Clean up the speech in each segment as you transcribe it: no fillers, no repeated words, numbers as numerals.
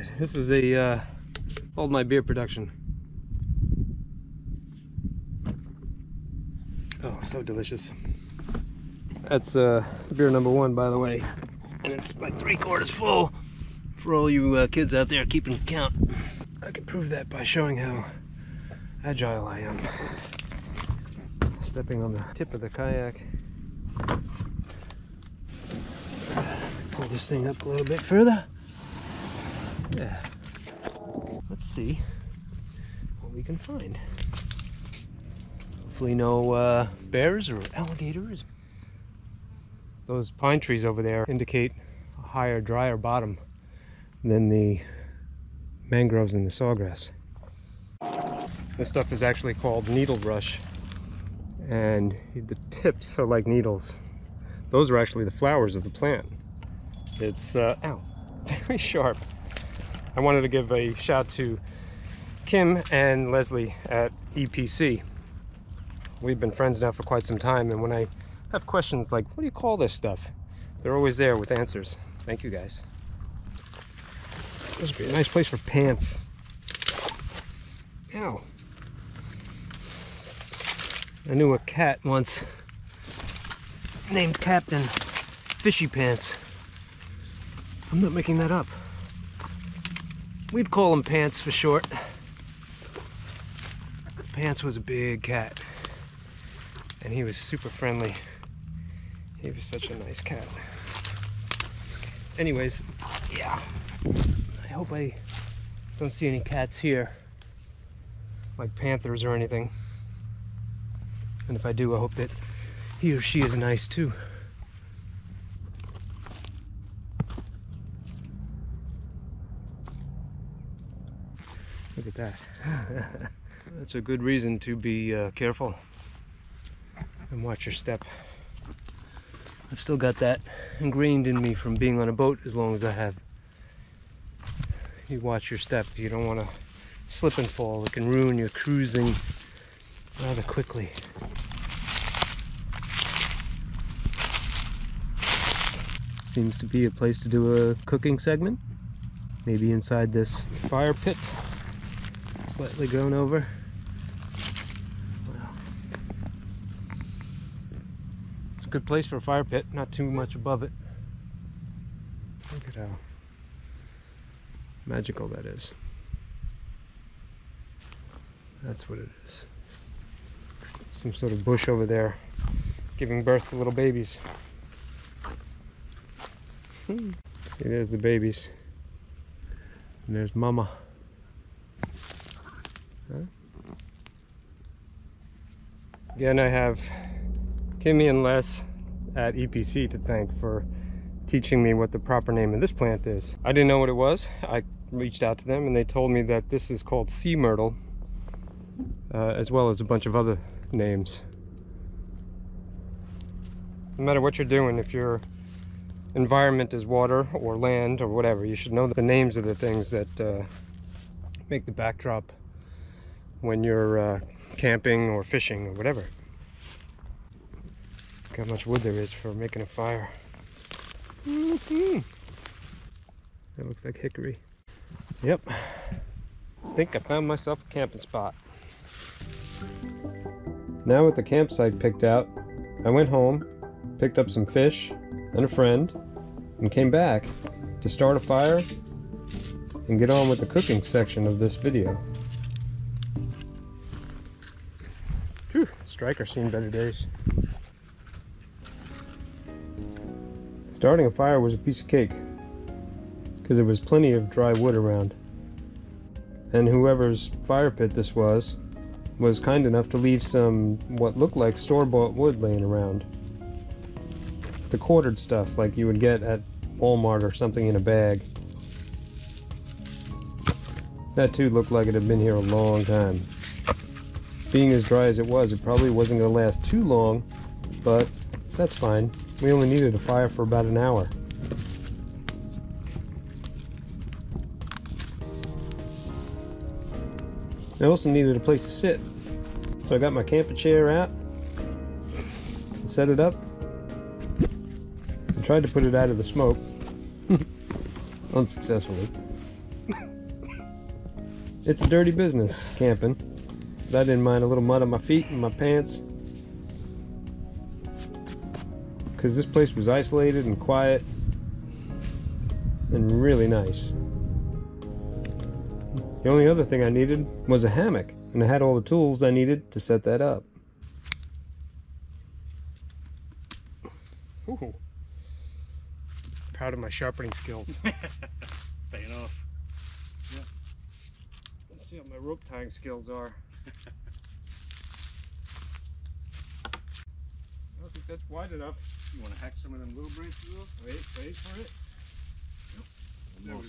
Alright, this is a Hold My Beer production. Oh, so delicious. That's beer number one, by the way. And it's like 3/4 full for all you kids out there keeping count. I can prove that by showing how agile I am. Stepping on the tip of the kayak. Pull this thing up a little bit further. Yeah. Let's see what we can find. Hopefully no bears or alligators. Those pine trees over there indicate a higher, drier bottom than the mangroves and the sawgrass. This stuff is actually called needlebrush, and the tips are like needles. Those are actually the flowers of the plant. It's ow, very sharp. I wanted to give a shout to Kim and Leslie at EPC. We've been friends now for quite some time, and when I have questions like, what do you call this stuff? They're always there with answers. Thank you guys. This would be a nice place for pants. Ow. I knew a cat once named Captain Fishy Pants. I'm not making that up. We'd call him Pants for short. Pants was a big cat, and he was super friendly. He was such a nice cat. Anyways, yeah. I hope I don't see any cats here, like panthers or anything. And if I do, I hope that he or she is nice too. Look at that. That's a good reason to be careful and watch your step. I've still got that ingrained in me from being on a boat as long as I have. You watch your step. You don't want to slip and fall. It can ruin your cruising rather quickly. Seems to be a place to do a cooking segment. Maybe inside this fire pit. Slightly grown over. Wow. It's a good place for a fire pit, not too much above it. Look at how magical that is. That's what it is. Some sort of bush over there giving birth to little babies. See, there's the babies. And there's Mama. Huh? Again, I have Kimmy and Les at EPC to thank for teaching me what the proper name of this plant is. I didn't know what it was. I reached out to them and they told me that this is called sea myrtle, as well as a bunch of other names. No matter what you're doing, if your environment is water or land or whatever, you should know the names of the things that make the backdrop when you're camping or fishing or whatever. Look how much wood there is for making a fire. That looks like hickory. Yep. I think I found myself a camping spot. Now with the campsite picked out, I went home, picked up some fish and a friend, and came back to start a fire and get on with the cooking section of this video. Striker's seen better days. Starting a fire was a piece of cake because there was plenty of dry wood around, and whoever's fire pit this was kind enough to leave some what looked like store-bought wood laying around. The quartered stuff like you would get at Walmart or something in a bag. That too looked like it had been here a long time. Being as dry as it was, it probably wasn't going to last too long, but that's fine. We only needed a fire for about an hour. I also needed a place to sit, so I got my camper chair out and set it up. I tried to put it out of the smoke, unsuccessfully. It's a dirty business, camping. But I didn't mind a little mud on my feet and my pants. Because this place was isolated and quiet. And really nice. The only other thing I needed was a hammock. And I had all the tools I needed to set that up. Ooh. Proud of my sharpening skills. Paying off. Yeah. Let's see what my rope tying skills are. I don't think that's wide enough. You want to hack some of them little braces off? Wait for it. Nope.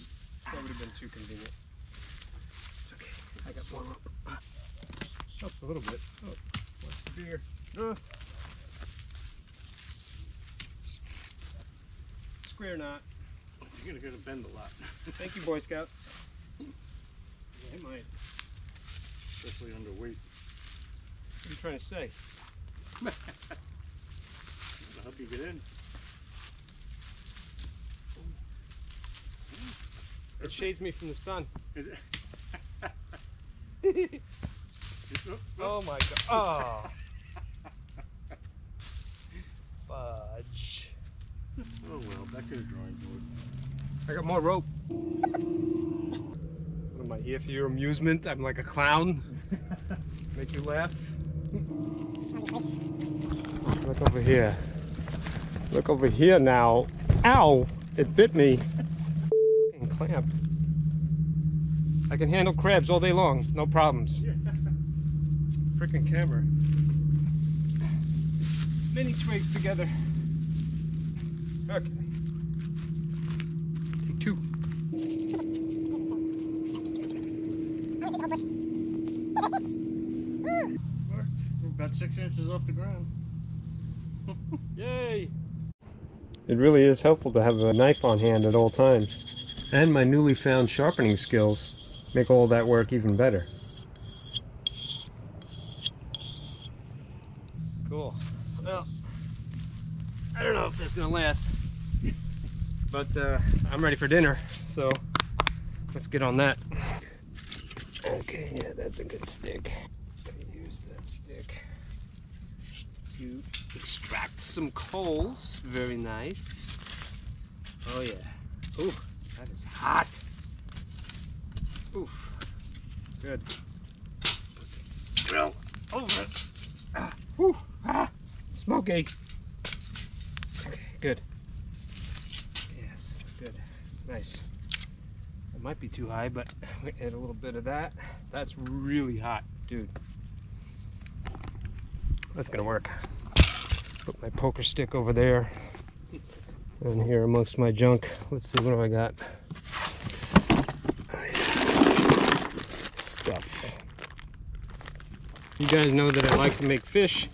That would have been too convenient. It's okay. I got one rope. Helps a little bit. Oh, what's the beer? Or not. You're gonna bend a lot. Thank you, Boy Scouts. They might. Especially underweight. What are you trying to say? I'll help you get in. It shades me from the sun. Oh my god. Oh. Fudge. Oh well, back to the drawing board. I got more rope. What am I here for your amusement? I'm like a clown. Make you laugh. Look over here. Look over here now. Ow! It bit me. Fucking clamp. I can handle crabs all day long. No problems. Freaking camera. Many twigs together. Okay. Take two. Worked. We're about 6 inches off the ground. Yay! It really is helpful to have a knife on hand at all times. And my newly found sharpening skills make all that work even better. Cool. Well, I don't know if that's gonna last. But I'm ready for dinner, so let's get on that. Okay, yeah, that's a good stick. I'm gonna use that stick to extract some coals. Very nice. Oh yeah. Ooh, that is hot. Oof. Good. Drill over it. Ah, woo, ah, smoky. Okay, good. Nice. It might be too high, but we add a little bit of that. That's really hot, dude. That's gonna work. Put my poker stick over there and here amongst my junk. Let's see, what have I got? Stuff. You guys know that I like to make fish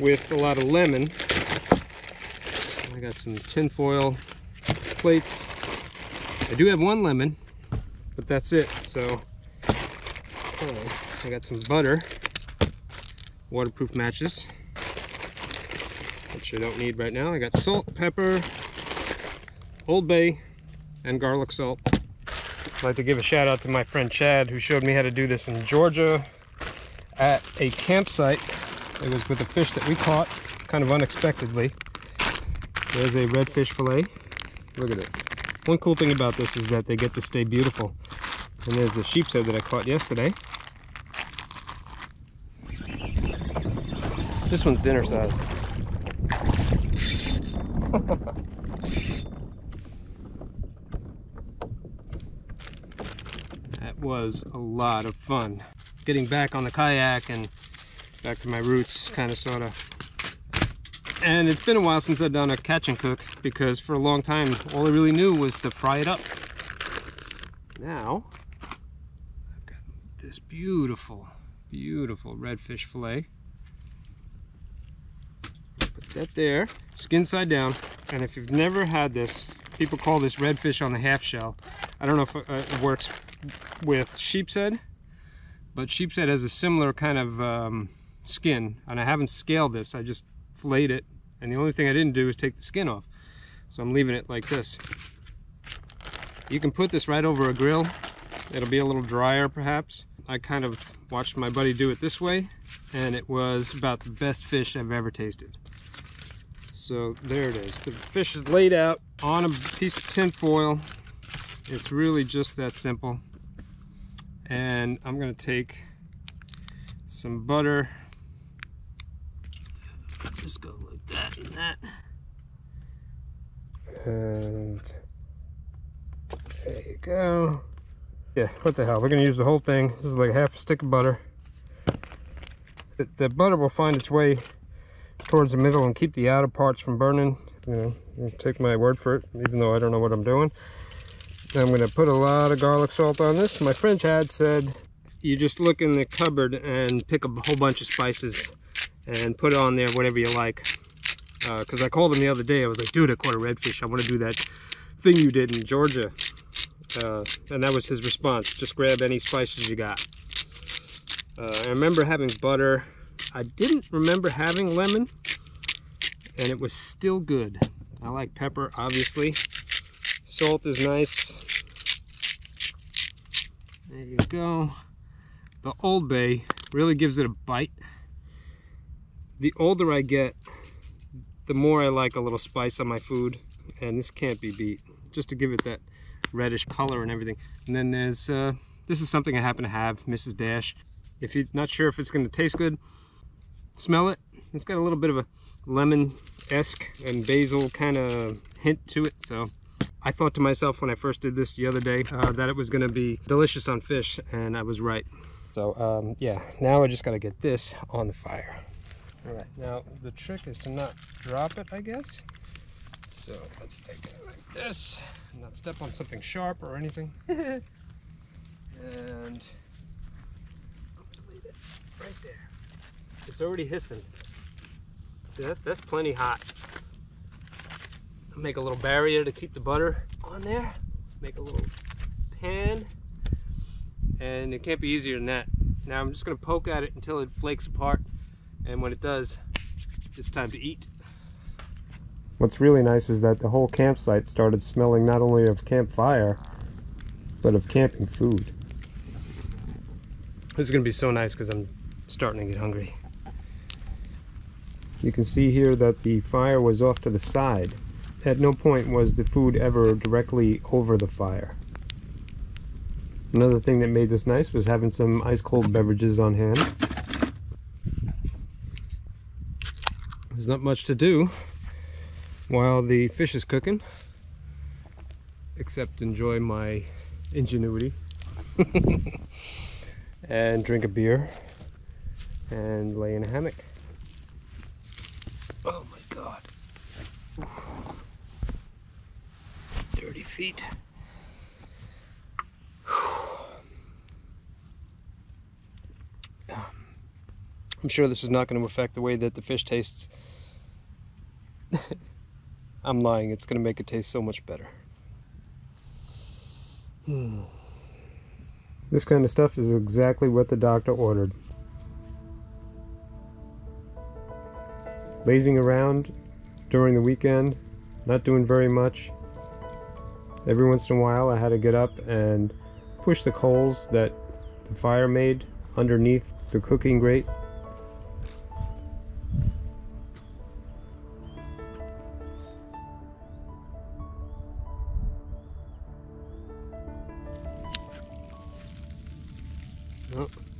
with a lot of lemon. I got some tinfoil plates. I do have one lemon, but that's it. So I got some butter, waterproof matches, which I don't need right now. I got salt, pepper, Old Bay, and garlic salt. I'd like to give a shout out to my friend Chad, who showed me how to do this in Georgia at a campsite. It was with a fish that we caught kind of unexpectedly. There's a redfish fillet. Look at it. One cool thing about this is that they get to stay beautiful. And there's the sheep's head that I caught yesterday. This one's dinner size. That was a lot of fun. Getting back on the kayak and back to my roots, kind of, sort of. And it's been a while since I've done a catch and cook, because for a long time all I really knew was to fry it up. Now I've got this beautiful, beautiful redfish fillet. Put that there, skin side down. And if you've never had this, people call this redfish on the half shell. I don't know if it works with sheep's head, but sheep's head has a similar kind of skin. And I haven't scaled this, I just filleted it, and the only thing I didn't do is take the skin off, so I'm leaving it like this. You can put this right over a grill It'll be a little drier perhaps. I kind of watched my buddy do it this way, and it was about the best fish I've ever tasted. So there it is. The fish is laid out on a piece of tin foil. It's really just that simple. And I'm gonna take some butter. Just go like that and that. And there you go. Yeah, what the hell, we're gonna use the whole thing. This is like half a stick of butter. The butter will find its way towards the middle and keep the outer parts from burning. You know, you take my word for it, even though I don't know what I'm doing. I'm gonna put a lot of garlic salt on this. My friend Chad said, you just look in the cupboard and pick up a whole bunch of spices and put on there whatever you like. Because I called him the other day, I was like, dude, I caught a redfish. I want to do that thing you did in Georgia. And that was his response, just grab any spices you got. I remember having butter. I didn't remember having lemon, and it was still good. I like pepper, obviously. Salt is nice. There you go. The Old Bay really gives it a bite. The older I get, the more I like a little spice on my food, and this can't be beat, just to give it that reddish color and everything. And then there's this is something I happen to have, Mrs. Dash. If you're not sure if it's going to taste good, smell it. It's got a little bit of a lemon-esque and basil kind of hint to it. So I thought to myself when I first did this the other day that it was going to be delicious on fish, and I was right. So yeah, now I just got to get this on the fire. All right, now the trick is to not drop it, I guess. So let's take it like this, and not step on something sharp or anything. And I'm gonna leave it right there. It's already hissing. See that? That's plenty hot. I'll make a little barrier to keep the butter on there. Make a little pan, and it can't be easier than that. Now I'm just gonna poke at it until it flakes apart, and when it does, it's time to eat. What's really nice is that the whole campsite started smelling not only of campfire, but of camping food. This is going to be so nice because I'm starting to get hungry. You can see here that the fire was off to the side. At no point was the food ever directly over the fire. Another thing that made this nice was having some ice cold beverages on hand. There's not much to do while the fish is cooking, except enjoy my ingenuity and drink a beer and lay in a hammock. Oh my God. 30 feet. I'm sure this is not going to affect the way that the fish tastes. I'm lying, it's going to make it taste so much better. This kind of stuff is exactly what the doctor ordered. Lazing around during the weekend, not doing very much. Every once in a while I had to get up and push the coals that the fire made underneath the cooking grate.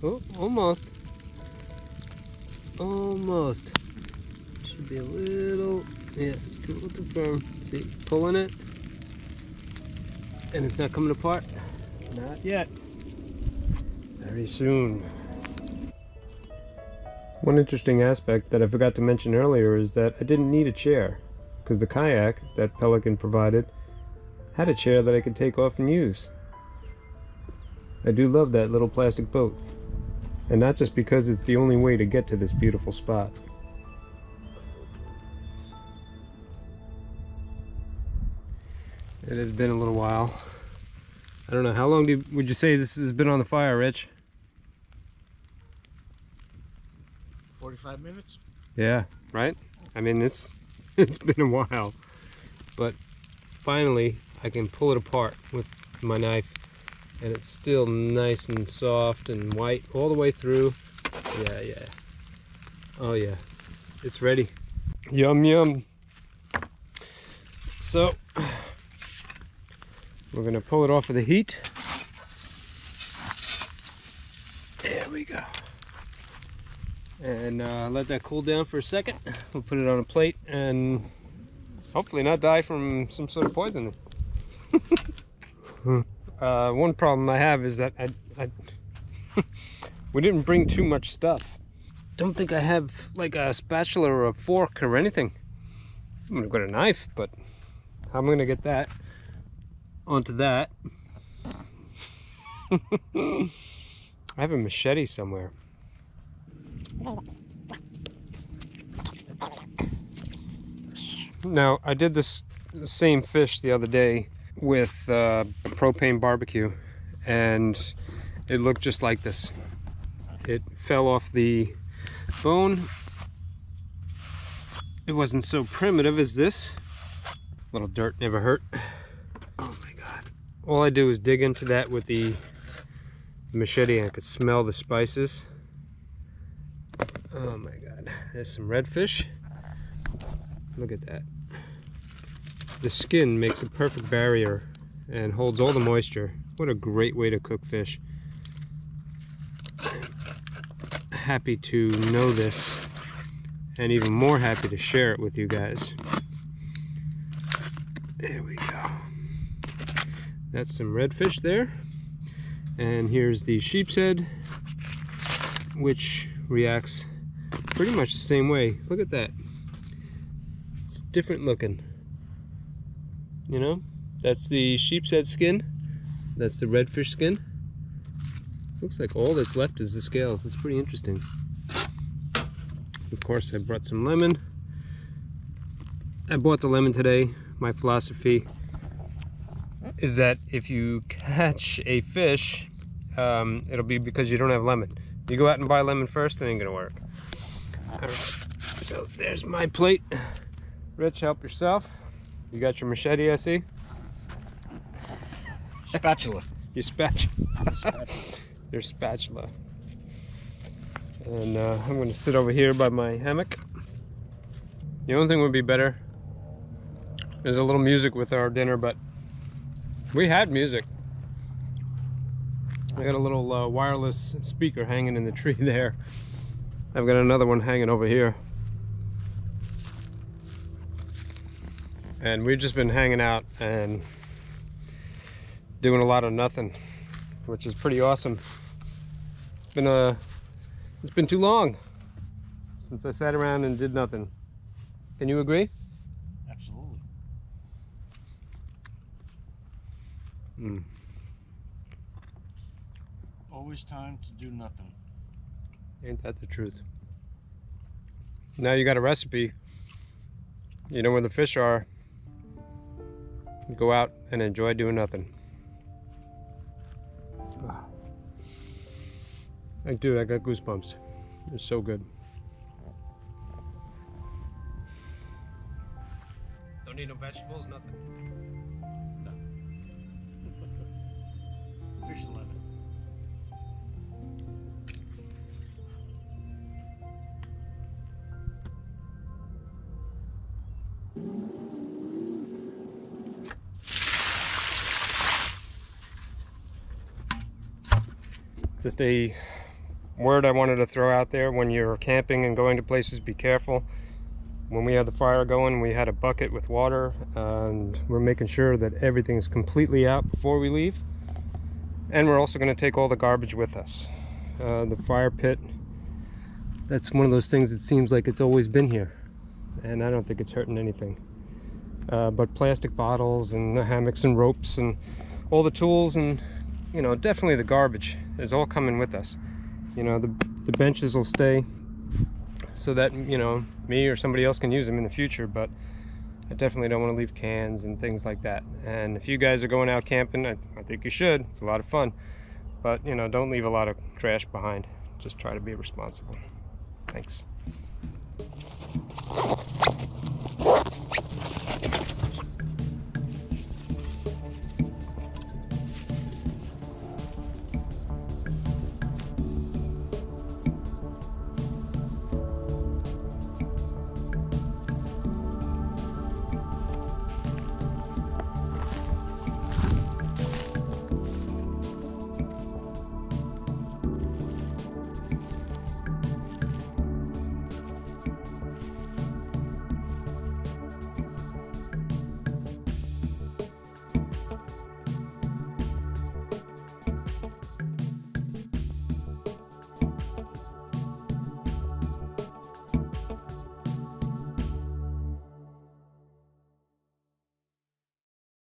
Oh, almost. Should be a little, yeah, it's too little firm. See, pulling it, and it's not coming apart. Not yet. Very soon. One interesting aspect that I forgot to mention earlier is that I didn't need a chair, because the kayak that Pelican provided had a chair that I could take off and use. I do love that little plastic boat, and not just because it's the only way to get to this beautiful spot. It has been a little while. I don't know, how long would you say this has been on the fire, Rich? 45 minutes? Yeah, right? I mean, it's been a while. But finally, I can pull it apart with my knife and it's still nice and soft and white all the way through. Yeah, yeah. Oh yeah, it's ready. Yum, yum. So we're gonna pull it off of the heat. There we go. And let that cool down for a second. We'll put it on a plate and hopefully not die from some sort of poisoning. One problem I have is that we didn't bring too much stuff. Don't think I have like a spatula or a fork or anything. I'm gonna get a knife, but how am I gonna get that onto that? I have a machete somewhere. Now, I did this same fish the other day with propane barbecue, and it looked just like this. It fell off the bone. It wasn't so primitive as this. A little dirt never hurt. Oh my god. All I do is dig into that with the machete, and I could smell the spices. Oh my god. There's some redfish. Look at that. The skin makes a perfect barrier and holds all the moisture. What a great way to cook fish. Happy to know this, and even more happy to share it with you guys. There we go. That's some redfish there. And here's the sheep's head, which reacts pretty much the same way. Look at that. It's different looking. You know, that's the sheep's head skin. That's the redfish skin. It looks like all that's left is the scales. That's pretty interesting. Of course, I brought some lemon. I bought the lemon today. My philosophy is that if you catch a fish, it'll be because you don't have lemon. You go out and buy lemon first, it ain't gonna work. All right, so there's my plate. Rich, help yourself. You got your machete, I see. Spatula. Your spatula. Your spatula. And I'm gonna sit over here by my hammock. The only thing would be better is a little music with our dinner, but we had music. I got a little wireless speaker hanging in the tree there. I've got another one hanging over here. And we've just been hanging out and doing a lot of nothing, which is pretty awesome. It's been too long since I sat around and did nothing. Can you agree? Absolutely. Mm. Always time to do nothing. Ain't that the truth? Now you got a recipe. You know where the fish are. Go out and enjoy doing nothing. Like, dude, I got goosebumps. It's so good. Don't need no vegetables, nothing. No. Fish and lemon. Just a word I wanted to throw out there: when you're camping and going to places, be careful. When we had the fire going, we had a bucket with water, and we're making sure that everything's completely out before we leave. And we're also going to take all the garbage with us. The fire pit, that's one of those things that seems like it's always been here, and I don't think it's hurting anything. But plastic bottles and hammocks and ropes and all the tools and, you know, definitely the garbage is all coming with us. You know, the benches will stay so that, you know, me or somebody else can use them in the future, but I definitely don't want to leave cans and things like that. And if you guys are going out camping, I think you should. It's a lot of fun. But, you know, don't leave a lot of trash behind. Just try to be responsible. Thanks.